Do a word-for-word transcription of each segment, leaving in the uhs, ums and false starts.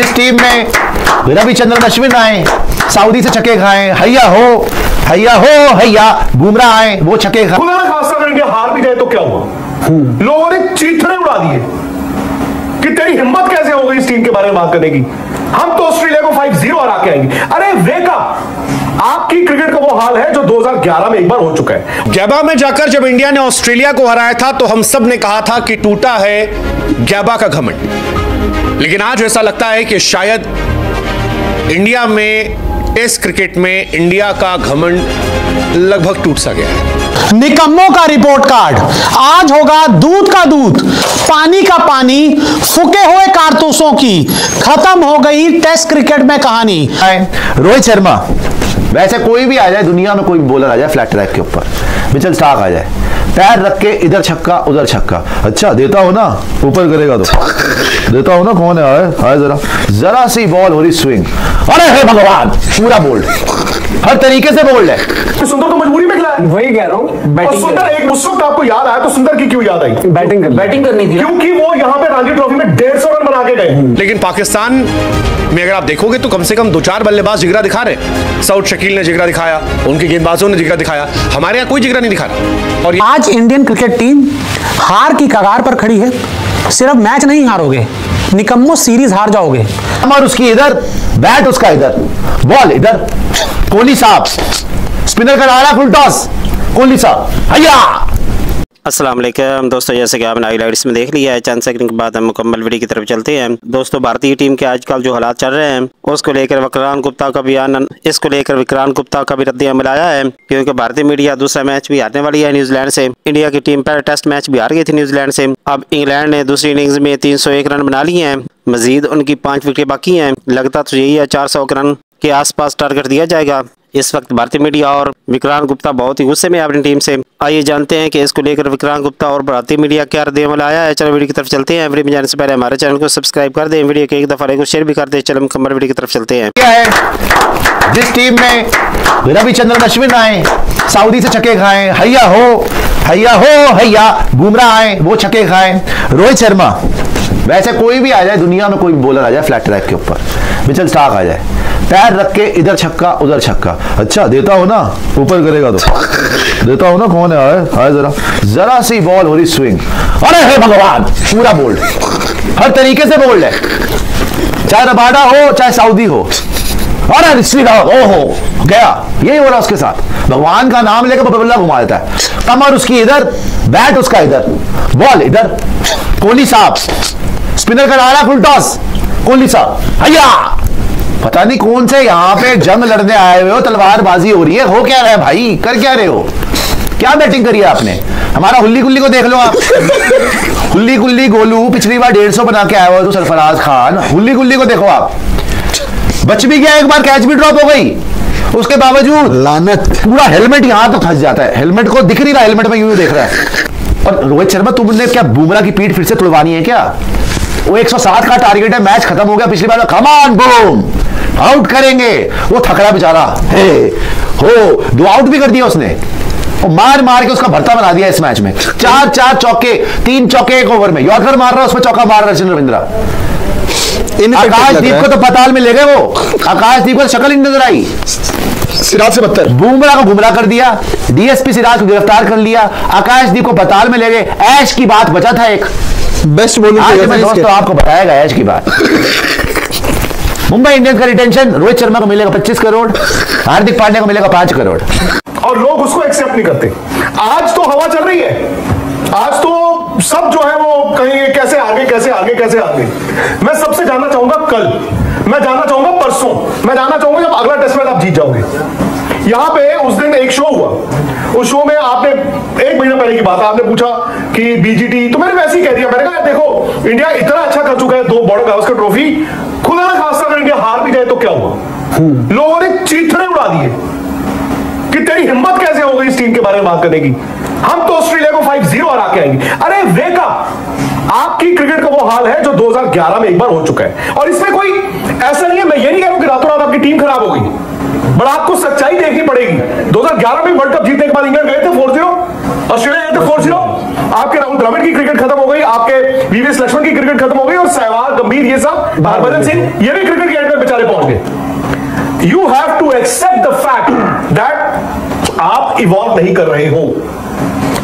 जिस टीम में रविचंद्रन अश्विन आए, सऊदी से छक्के खाए, हैया हो हैया हो हैया, बुमराह आए वो छक्के खाए। खास करके हार भी गए तो क्या हुआ, लोगों ने चीथड़े उड़ा दिए कि तेरी हिम्मत कैसे हो गई इस टीम के बारे में बात करने की, हम तो ऑस्ट्रेलिया को फाइव जीरो हरा के आएंगे। अरे वेका, आपकी क्रिकेट का वो हाल है जो दो हज़ार ग्यारह में एक बार हो चुका है। गैबा में जाकर जब इंडिया ने ऑस्ट्रेलिया को हराया था तो हम सब ने कहा था कि टूटा है गैबा का घमंड, लेकिन आज ऐसा लगता है कि शायद इंडिया में टेस्ट क्रिकेट में इंडिया का घमंड लगभग टूट सा गया है। निकम्मों का रिपोर्ट कार्ड आज होगा दूध का दूध पानी का पानी, फूके हुए कारतूसों की खत्म हो गई टेस्ट क्रिकेट में कहानी। रोहित शर्मा, वैसे कोई भी आ जाए दुनिया में, कोई भी बॉलर आ जाए फ्लैट ट्रैक के ऊपर, मिचेल स्टार्क आ जाए, पैर रख के इधर छक्का उधर छक्का, अच्छा देता हो ना ऊपर करेगा तो देता हो ना, कौन है आए, जरा जरा सी बॉल हो रही स्विंग, अरे हे भगवान पूरा बोल्ड, हर तरीके से बोल्ड है। सुंदर तो मजबूरी में खिलाया, वही कह रहा हूँ बैटिंग। सुंदर एक मुश्किल आपको याद आया तो सुंदर की क्यों याद आई, बैटिंग बैटिंग करनी थी क्योंकि वो यहाँ पे रांजी ट्रॉफी में डेढ़ सौ रन बना के गए। लेकिन पाकिस्तान में अगर आप देखोगे तो कम से कम दो चार बल्लेबाज जिगरा दिखा रहे, साउथ शकील ने जिगरा दिखाया, उनके गेंदबाजों ने जिगरा दिखाया, हमारे यहाँ कोई जिगरा नहीं दिखा रहा। और आज इंडियन क्रिकेट टीम हार की कगार पर खड़ी है, सिर्फ मैच नहीं हारोगे, निकम्मो सीरीज हार जाओगे। हमारे उसकी इधर बैट, उसका इधर बॉल, इधर कोहली साहब स्पिनर का डाला फुल टॉस, कोहली साहब हैया। अस्सलाम वालेकुम दोस्तों, जैसे कि आपने हाइलाइट्स में देख लिया है, चंद सेकंड के बाद हम मुकम्मल वीडियो की तरफ चलते हैं। दोस्तों भारतीय टीम के आजकल जो हालात चल रहे हैं उसको लेकर विक्रांत गुप्ता का बयान, इसको लेकर विक्रांत गुप्ता का भी रद्द-ए-अमल आया है क्योंकि भारतीय मीडिया दूसरा मैच भी हारने वाली है न्यूजीलैंड से। इंडिया की टीम पर टेस्ट मैच भी हार गई थी न्यूजीलैंड से। अब इंग्लैंड ने दूसरी इनिंग्स में तीन सौ एक रन बना लिए हैं, मजीद उनकी पांच विकेटें बाकी हैं, लगता तो यही है चार सौ रन के आसपास टारगेट दिया जाएगा। इस वक्त भारतीय मीडिया और विक्रांत गुप्ता बहुत ही गुस्से में अपनी टीम से। आइए जानते हैं कि इसको लेकर विक्रांत गुप्ता और भारतीय मीडिया क्या रद्द-ए-अमल आया है। चलो वीडियो की तरफ चलते हैं। वीडियो में जाने से पहले हमारे चैनल को सब्सक्राइब कर दें, वीडियो को एक दफा लाइक और शेयर भी कर दें। चलो मुकम्मल वीडियो की तरफ चलते हैं। क्या है जिस टीम में रविचंद्रन अश्विन आए, सऊदी से छक्के खाए, हैया हो हैया हो हैया, बुमराह आए वो छक्के खाए। रोहित शर्मा, वैसे कोई भी आ जाए दुनिया में, कोई भी बॉलर आ जाए फ्लैट ट्रैक के ऊपर, मिचेल स्टार्क आ जाए, पैर रख के इधर छक्का उधर छक्का, अच्छा देता हो ना ऊपर करेगा तो देता हो ना, कौन है आए, आए जरा जरा सी बॉल हो रही स्विंग, अरे हे भगवान पूरा बोल्ड, हर तरीके से बोल्ड है, चाहे रबाडा हो चाहे सऊदी हो, अरे ओहो गया, यही हो रहा उसके साथ। भगवान का नाम लेकर बल्ला घुमा देता है, कमर उसकी इधर बैट, उसका इधर बॉल, इधर कोहली साहब स्पिनर का डाला फुल टॉस, कोहली साहब हैया। पता नहीं कौन से यहाँ पे जंग लड़ने आए हुए हो, तलवारबाजी हो रही है, हो क्या रहा है भाई, कर क्या रहे हो, क्या बैटिंग करी है आपने। हमारा हुल्ली कुल्ली को देख लो आप हुल्ली कुल्ली गोलू पिछली बार डेढ़ सौ बना के आया हुआ तो सरफराज खान, हुल्ली कुल्ली को देखो आप, बच भी गया एक बार, कैच भी ड्रॉप हो गई, उसके बावजूद लानत पूरा हेलमेट यहाँ तो फंस जाता है, हेलमेट को दिख नहीं रहा, हेलमेट में यूं देख रहा है। और रोहित शर्मा तुमने क्या बुमराह की पीठ फिर से तुड़वानी है क्या, वो एक सौ सात का टारगेट है, मैच खत्म हो गया पिछली बार, कम ऑन बूम आउट करेंगे, वो थकड़ा बेचारा हे हो, दो आउट भी कर दिया उसने, और मार मार के उसका भरता बना दिया इस मैच में, चार चार चौके, तीन चौके एक ओवर में, यॉर्कर मार रहा है उसमें चौका मार रहा है रविंद्रा। आकाशदीप को तो पताल में ले गए, वो आकाशदीप को शक्ल नहीं नजर आई, सिराज से बदतर, बुमराह को गुमराह कर दिया, डीएसपी सिराज को गिरफ्तार कर लिया, आकाशदीप को पताल में ले गए, ऐश की बात बचा था एक बेस्ट बॉलर, आपको बताएगा ऐश की बात। मुंबई इंडियंस का रिटेंशन रोहित शर्मा को मिलेगा पच्चीस करोड़, हार्दिक पांड्या को मिलेगा पांच करोड़, और लोग उसको एक्सेप्ट नहीं करते। आज तो हवा चल रही है, आज तो सब जो है वो कहेंगे कैसे आगे कैसे आगे कैसे आगे। मैं सबसे जानना चाहूंगा कल, मैं जानना चाहूंगा परसों, मैं जानना चाहूंगा जब अगला टेस्ट मैच आप जीत जाओगे। यहाँ पे उस दिन एक शो हुआ, उस शो में आपने एक महीना पहले की बात, आपने पूछा कि बीजीटी, तो मैंने वैसे ही कह दिया, मैंने कहा देखो इंडिया इतना अच्छा कर चुका है, दो बॉर्डर गावस्कर का ट्रॉफी, खुदा ना खास्ता अगर इंडिया हार भी जाए तो क्या हुआ, लोगों ने चीथड़े उड़ा दिए कि तेरी हिम्मत कैसे हो गई इस टीम के बारे में बात करने की, हम तो ऑस्ट्रेलिया को फाइव जीरो हरा के आएंगे। अरे वेका, आपकी क्रिकेट का वो हाल है जो दो हज़ार ग्यारह में एक बार हो चुका है, और इसमें कोई ऐसा नहीं है, मैं ये नहीं कह रहा हूं कि रातों रात आपकी टीम खराब हो गई, बट आपको सच्चाई देखनी पड़ेगी। दो हज़ार ग्यारह में वर्ल्ड कप जीतने के बाद इंग्लैंड गए थे फोर जीरो, ऑस्ट्रेलिया तो फोर जीरो, आपके राहुल द्रविड़ की क्रिकेट खत्म हो गई, आपके वीवीएस लक्ष्मण की क्रिकेट खत्म हो गई और सहवाग, गंभीर, ये सब, हरभजन सिंह, ये भी क्रिकेट के एंड में बेचारे पहुंच गए। You have to accept the fact that आप इवॉल्व नहीं कर रहे हो।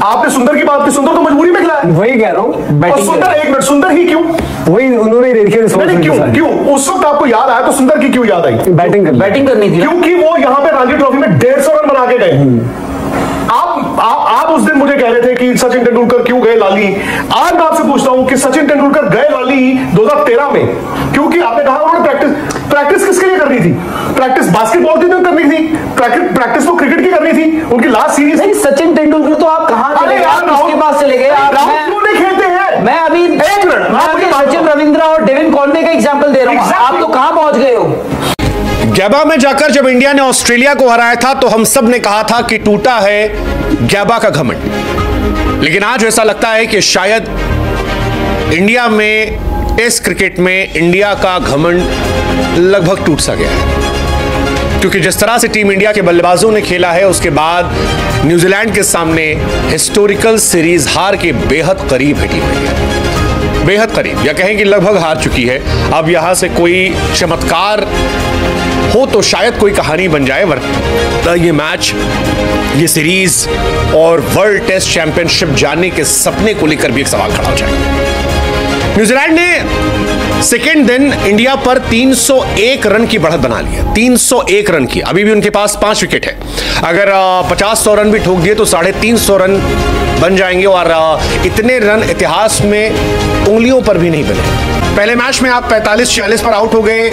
आपने सुंदर की बात की, सुंदर तो मजबूरी में खिलाया, वही कह रहा हूँ सुंदर, एक मिनट, सुंदर ही क्यों, वही उन्होंने नहीं, क्यों क्यों उस वक्त आपको याद आया तो सुंदर की क्यों याद आई, बैटिंग बैटिंग करनी थी, क्योंकि वो यहाँ पे रणजी ट्रॉफी में डेढ़ सौ रन बना के गए। आप, आप उस दिन मुझे कह रहे थे कि सचिन तेंदुलकर क्यों गए लाली, आज मैं आपसे पूछता हूं कि सचिन तेंदुलकर गए लाली दो हज़ार तेरह में क्योंकि आपने कहा उन्होंने प्रैक्टिस, प्रैक्टिस किसके लिए करनी थी, प्रैक्टिस बास्केटबॉल की तो करनी थी, प्रैक्टिस तो क्रिकेट की करनी थी, उनकी लास्ट सीरीज। सचिन तेंदुलकर तो आप कहां चले गए, राहुल खेलते हैं, मैं अभी एक मिनट रविंद्र और डेविन कॉनवे का एग्जाम्पल दे रहा हूँ, आप तो कहां पहुंच गए हो। गैबा में जाकर जब इंडिया ने ऑस्ट्रेलिया को हराया था तो हम सब ने कहा था कि टूटा है गैबा का घमंड, लेकिन आज ऐसा लगता है कि शायद इंडिया में, इस क्रिकेट में इंडिया का घमंड लगभग टूट सा गया है, क्योंकि जिस तरह से टीम इंडिया के बल्लेबाजों ने खेला है उसके बाद न्यूजीलैंड के सामने हिस्टोरिकल सीरीज हार के बेहद करीब है टीम इंडिया, बेहद करीब, या कहें कि लगभग हार चुकी है। अब यहां से कोई चमत्कार हो तो शायद कोई कहानी बन जाए, वरना ये मैच, ये सीरीज और वर्ल्ड टेस्ट चैंपियनशिप जाने के सपने को लेकर भी एक सवाल खड़ा हो जाए। न्यूजीलैंड ने सेकेंड दिन इंडिया पर तीन सौ एक रन की बढ़त बना ली है, तीन सौ एक रन की, अभी भी उनके पास पांच विकेट है, अगर पचास सौ रन भी ठोक दिए तो साढ़े तीन सौ रन बन जाएंगे और इतने रन इतिहास में उंगलियों पर भी नहीं बने। पहले मैच में आप पैंतालीस चालीस पर आउट हो गए,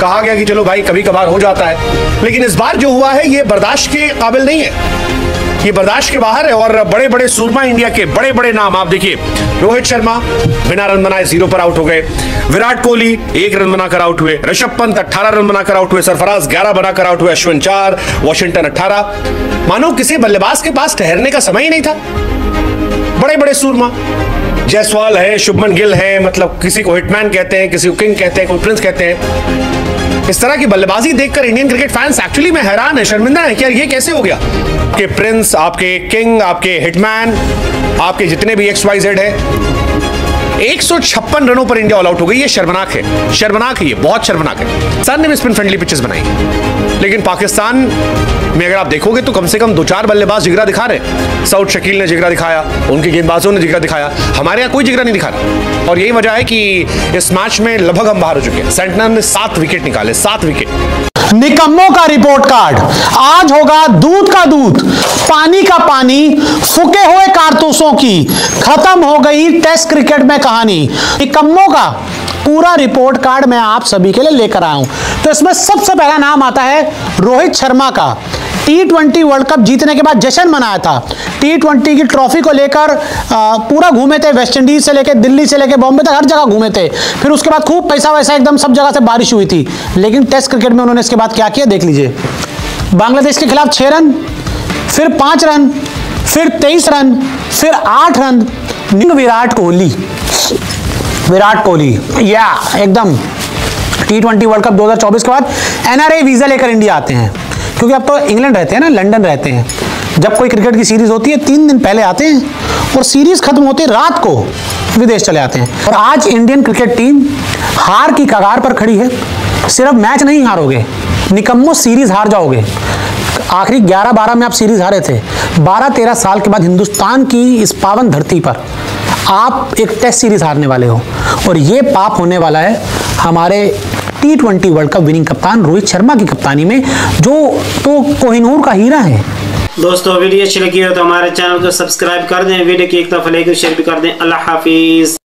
कहा गया कि चलो भाई कभी कभार हो जाता है, लेकिन इस बार जो हुआ है ये बर्दाश्त के काबिल नहीं है, ये बर्दाश्त के बाहर है। और बड़े बड़े सूरमा इंडिया के, बड़े बड़े नाम आप देखिए, रोहित शर्मा बिना रन बनाए जीरो पर आउट हो गए, विराट कोहली एक रन बनाकर आउट हुए, ऋषभ पंत अठारह रन बनाकर आउट हुए, सरफराज ग्यारह बनाकर आउट हुए, अश्विन चार, वॉशिंगटन अठारह, मानो किसी बल्लेबाज के पास ठहरने का समय ही नहीं था। बड़े बड़े सूरमा, जायसवाल है, शुभमन गिल है, मतलब किसी को हिटमैन कहते हैं, किसी को किंग कहते हैं, कोई प्रिंस कहते हैं। इस तरह की बल्लेबाजी देखकर इंडियन क्रिकेट फैंस एक्चुअली में हैरान है, शर्मिंदा है कि यार ये कैसे हो गया। आपके प्रिंस, आपके किंग, आपके हिटमैन, आपके जितने भी एक्स वाई जेड है, एक सौ छप्पन रनों पर इंडिया ऑल आउट हो गई। ये शर्मनाक है, शर्मनाक है, ये बहुत शर्मनाक है। सन ने स्पिन फ्रेंडली पिचेस बनाई, लेकिन पाकिस्तान में अगर आप देखोगे तो कम से कम दो चार बल्लेबाज जिगरा दिखा रहे। साउथ शकील ने जिगरा दिखाया, उनके गेंदबाजों ने जिगरा दिखाया, हमारे यहाँ कोई जिगरा नहीं दिखा रहा। और यही वजह है कि इस मैच में लगभग हम बाहर हो चुके हैं। सेंटनर ने सात विकेट निकाले, सात विकेट। निकम्मों का रिपोर्ट कार्ड आज होगा दूध का दूध, पानी का पानी, फूके हुए कारतूसों की, खत्म हो गई टेस्ट क्रिकेट में कहानी। निकम्मों का पूरा रिपोर्ट कार्ड मैं आप सभी के लिए लेकर आया हूं। तो इसमें सबसे पहला नाम आता है रोहित शर्मा का। टी ट्वेंटी वर्ल्ड कप जीतने के बाद जश्न मनाया था, टी ट्वेंटी की ट्रॉफी को लेकर पूरा घूमे थे, वेस्ट इंडीज से लेकर दिल्ली से लेकर बॉम्बे तक हर जगह घूमे थे। फिर उसके बाद खूब पैसा वैसा एकदम सब जगह से बारिश हुई थी, लेकिन टेस्ट क्रिकेट में उन्होंने इसके बाद क्या किया देख लीजिए। बांग्लादेश के खिलाफ छः रन, फिर पाँच रन, फिर तेईस रन, फिर आठ रन। विराट कोहली, विराट कोहली या एकदम टी ट्वेंटी वर्ल्ड कप दो हज़ार चौबीस के बाद एन आर आई वीज़ा लेकर इंडिया आते हैं, क्योंकि अब तो इंग्लैंड रहते हैं ना, लंदन रहते हैं। जब कोई क्रिकेट की सीरीज होती है तीन दिन पहले आते हैं और सीरीज खत्म होती है रात को विदेश चले आते हैं। और आज इंडियन क्रिकेट टीम हार की कगार पर खड़ी है। सिर्फ मैच नहीं हारोगे निकम्मों, सीरीज हार जाओगे। आखिरी ग्यारह बारह में आप सीरीज हारे थे, बारह तेरह साल के बाद हिंदुस्तान की इस पावन धरती पर आप एक टेस्ट सीरीज हारने वाले हो, और ये पाप होने वाला है हमारे T twenty World Cup winning कप्तान रोहित शर्मा की कप्तानी में, जो तो कोहिनूर का हीरा है। दोस्तों वीडियो अच्छी लगी हो तो हमारे चैनल को सब्सक्राइब कर दें, वीडियो की एक तरफ लाइक और शेयर भी कर दें। अल्लाह हाफिज।